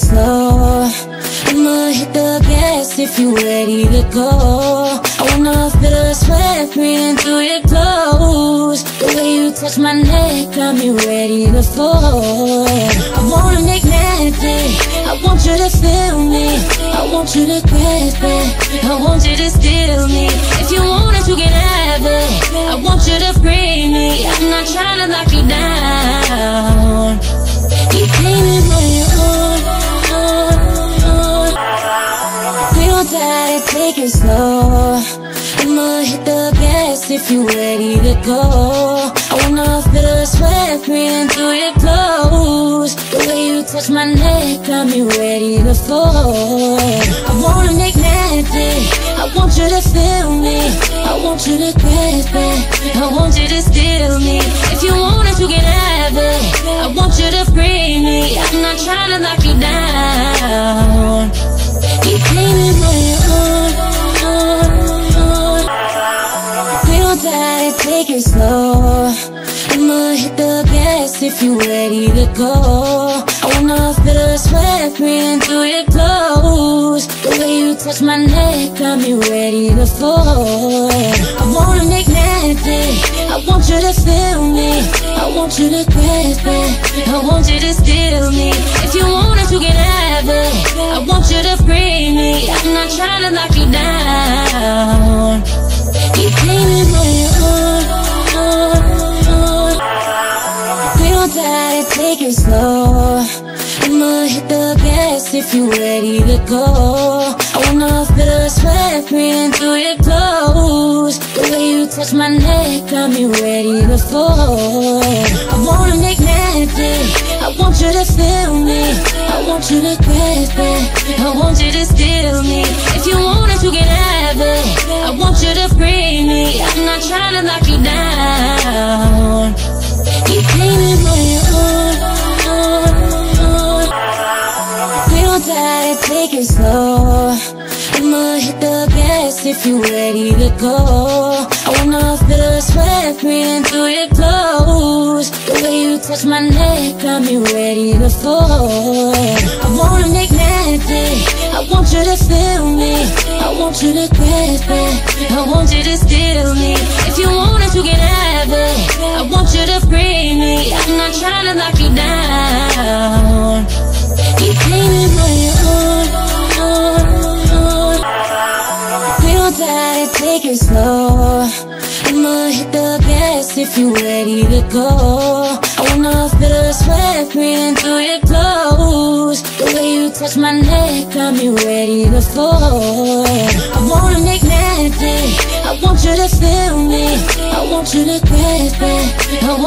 going slow. I'ma hit the gas if you're ready to go. I wanna feel the sweat breathing through your clothes. The way you touch my neck got me ready to fall. I wanna make magic, I want you to feel me, I want you to grasp it, I want you to steal me. If you want it, you can have it, I want you to free me. I'm not trying to lock you down. You came in on your own. We don't try to take it slow. I'ma hit the gas if you're ready to go. I wanna feel the sweat breathing through your clothes. The way you touch my neck got me ready to fall. I wanna make magic, I want you to feel me, I want you to grasp it, I want you to steal me. If you want it, you can have it, I want you to free me. I'm not trying to lock you down. You came in on your own. We don't try to take it slow. I'ma hit the gas if you're ready to go. I wanna feel the sweat breathing through your clothes. The way you touch my neck got me ready to fall. I wanna make magic, I want you to feel me, I want you to grasp it, I want you to steal me. If you want it, you can have it, I want you to free me. I'm not trying to lock you down. You came in on your own. We don't try to take it slow. I'ma hit the gas if you're ready to go. I wanna feel the sweat breathing through your clothes. The way you touch my neck got me ready to fall. I wanna make magic, I want you to feel me, I want you to grasp it, I want you to steal me. If you want it, you can have it, I want you to free me. I'm not trying to lock you down. You came in on your own. Try to take it slow. I'ma hit the gas if you're ready to go. I wanna feel the sweat breathing through your clothes. The way you touch my neck got me ready to fall. I wanna make magic, I want you to feel me, I want you to grasp it, I want you to steal me. If you want it, you can have it, I want you to free me. I'm not trying to lock you down. You came in on your own. We don't try to take it slow. I'ma hit the gas if you're ready to go. I wanna feel the sweat breathing through your clothes. The way you touch my neck got me ready to fall. I wanna make magic, I want you to feel me, I want you to grasp it, I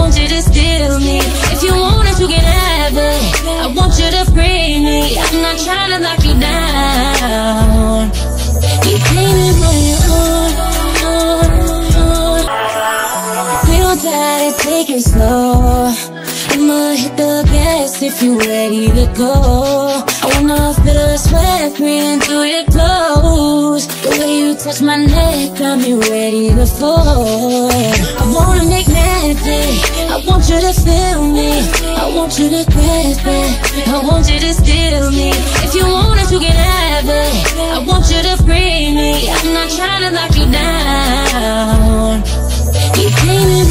want you to steal me. If you want it, you can have it, I want you to free me. I'm not trying to lock you down. You came in on your own. We don't try to take it slow. I'ma hit the gas if you're ready to go. I wanna feel the sweat breathing through your clothes. The way you touch my neck got me ready to fall. I wanna make magic, I want you to feel me, I want you to grasp it, I want you to steal me. If you want it, you can have it, I want you to free me. I'm not trying to lock you down. You came in